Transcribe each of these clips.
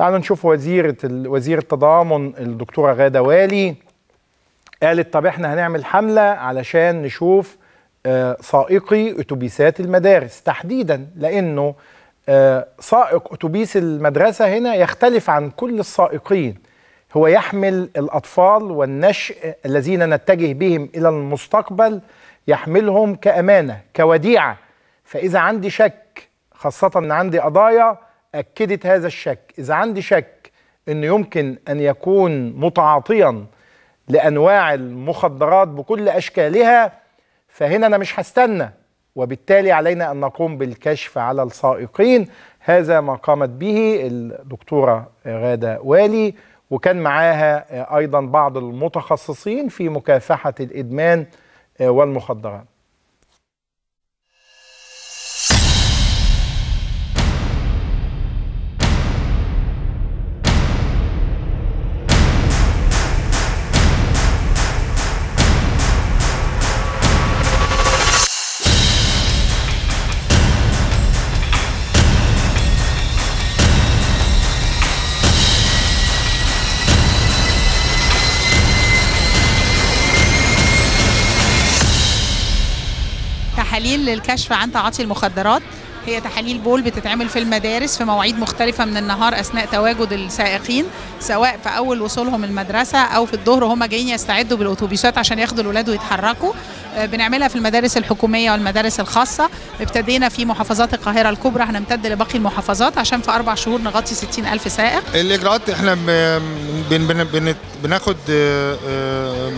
تعالوا نشوف وزير التضامن الدكتورة غادة والي قالت طب احنا هنعمل حملة علشان نشوف سائقي أتوبيسات المدارس تحديدا، لأنه سائق أتوبيس المدرسة هنا يختلف عن كل السائقين، هو يحمل الأطفال والنشء الذين نتجه بهم إلى المستقبل، يحملهم كأمانة كوديعة. فإذا عندي شك، خاصة أن عندي قضايا أكدت هذا الشك، إذا عندي شك أنه يمكن أن يكون متعاطيا لأنواع المخدرات بكل أشكالها، فهنا أنا مش هستنى، وبالتالي علينا أن نقوم بالكشف على السائقين. هذا ما قامت به الدكتورة غادة والي، وكان معاها أيضا بعض المتخصصين في مكافحة الإدمان والمخدرات. تحاليل للكشف عن تعاطي المخدرات هي تحاليل بول بتتعمل في المدارس في مواعيد مختلفة من النهار أثناء تواجد السائقين، سواء في أول وصولهم المدرسة أو في الظهر وهم جايين يستعدوا بالأتوبيسات عشان ياخدوا الأولاد ويتحركوا. بنعملها في المدارس الحكومية والمدارس الخاصة، ابتدينا في محافظات القاهرة الكبرى، هنمتد لباقي المحافظات عشان في 4 شهور نغطي 60,000 سائق. الإجراءات احنا بناخد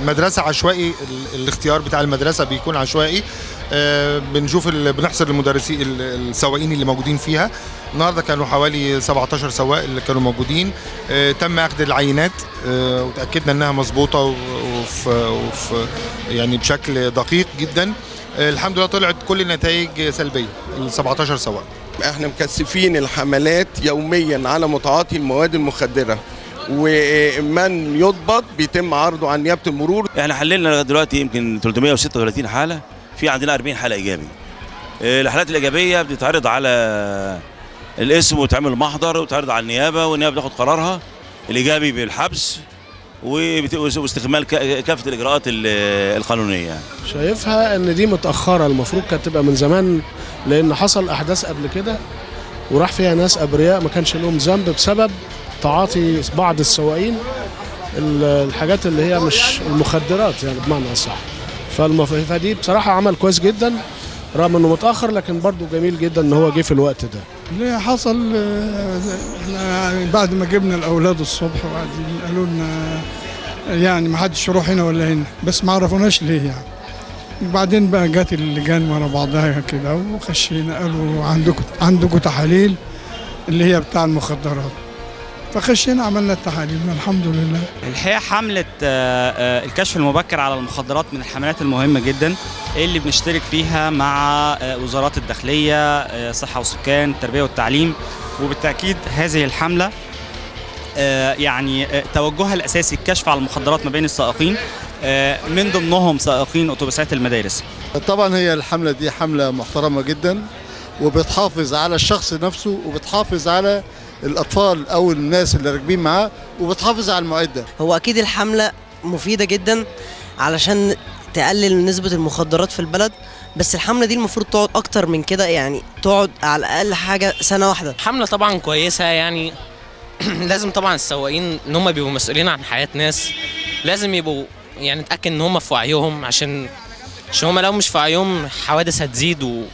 مدرسة عشوائي، الاختيار بتاع المدرسة بيكون عشوائي، بنشوف بنحصر المدرسين السواقين اللي موجودين فيها. النهارده كانوا حوالي 17 سواق اللي كانوا موجودين، تم اخذ العينات وتاكدنا انها مظبوطه وفي يعني بشكل دقيق جدا. الحمد لله طلعت كل النتائج سلبيه ال 17 سواق. احنا مكثفين الحملات يوميا على متعاطي المواد المخدره، ومن يضبط بيتم عرضه عن نيابه المرور. احنا حللنا لغايه دلوقتي يمكن 336 حاله، في عندنا 40 حاله ايجابيه. الحالات الايجابيه بتتعرض على الاسم وتعمل محضر وتعرض على النيابه، والنيابه بتاخد قرارها الايجابي بالحبس واستكمال كافه الاجراءات القانونيه. شايفها ان دي متاخره، المفروض كانت تبقى من زمان، لان حصل احداث قبل كده وراح فيها ناس ابرياء ما كانش لهم ذنب بسبب تعاطي بعض السواقين الحاجات اللي هي مش المخدرات يعني بمعنى اصح. فدي بصراحه عمل كويس جدا رغم انه متاخر، لكن برضه جميل جدا ان هو جه في الوقت ده. اللي حصل احنا بعد ما جبنا الاولاد الصبح وقاعدين قالوا لنا يعني ما حدش يروح هنا ولا هنا، بس ما عرفوناش ليه يعني. وبعدين بقى جت اللجان ورا بعضها كده وخشينا، قالوا عندكم تحاليل اللي هي بتاع المخدرات، فخشينا عملنا التحاليل الحمد لله. الحقيقه حمله الكشف المبكر على المخدرات من الحملات المهمه جدا اللي بنشترك فيها مع وزارات الداخليه، صحه وسكان، التربيه والتعليم. وبالتاكيد هذه الحمله يعني توجهها الاساسي الكشف على المخدرات ما بين السائقين، من ضمنهم سائقين اتوبيسات المدارس. طبعا هي الحمله دي حمله محترمه جدا، وبتحافظ على الشخص نفسه، وبتحافظ على الأطفال أو الناس اللي راكبين معاه، وبتحافظ على المعدة. هو أكيد الحملة مفيدة جدا علشان تقلل من نسبة المخدرات في البلد، بس الحملة دي المفروض تقعد أكتر من كده، يعني تقعد على الأقل حاجة سنة واحدة. حملة طبعا كويسة يعني لازم طبعا السواقين إن هم بيبقوا مسؤولين عن حياة ناس، لازم يبقوا يعني نتأكد إن هم في وعيهم، عشان هم لو مش في وعيهم حوادث هتزيد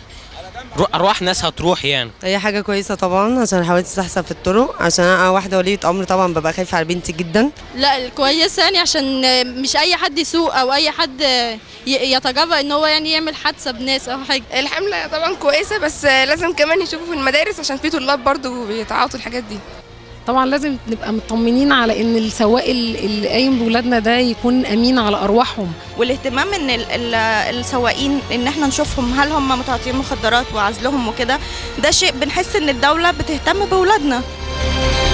أرواح ناس هتروح يعني. هي حاجة كويسة طبعا عشان حوادث تحصل في الطرق، عشان أنا واحدة ولية أمر طبعا ببقى خايفة على بنتي جدا. لا كويسة يعني عشان مش أي حد يسوق أو أي حد يتجرأ إن هو يعني يعمل حادثة بناس أو حاجة. الحملة طبعا كويسة، بس لازم كمان يشوفوا في المدارس عشان في طلاب برضه بيتعاطوا الحاجات دي. طبعا لازم نبقى مطمنين على ان السواق اللي قايم بولادنا ده يكون امين على ارواحهم، والاهتمام ان السواقين ان احنا نشوفهم هل هم متعاطين مخدرات وعزلهم وكده، ده شيء بنحس ان الدوله بتهتم بولادنا.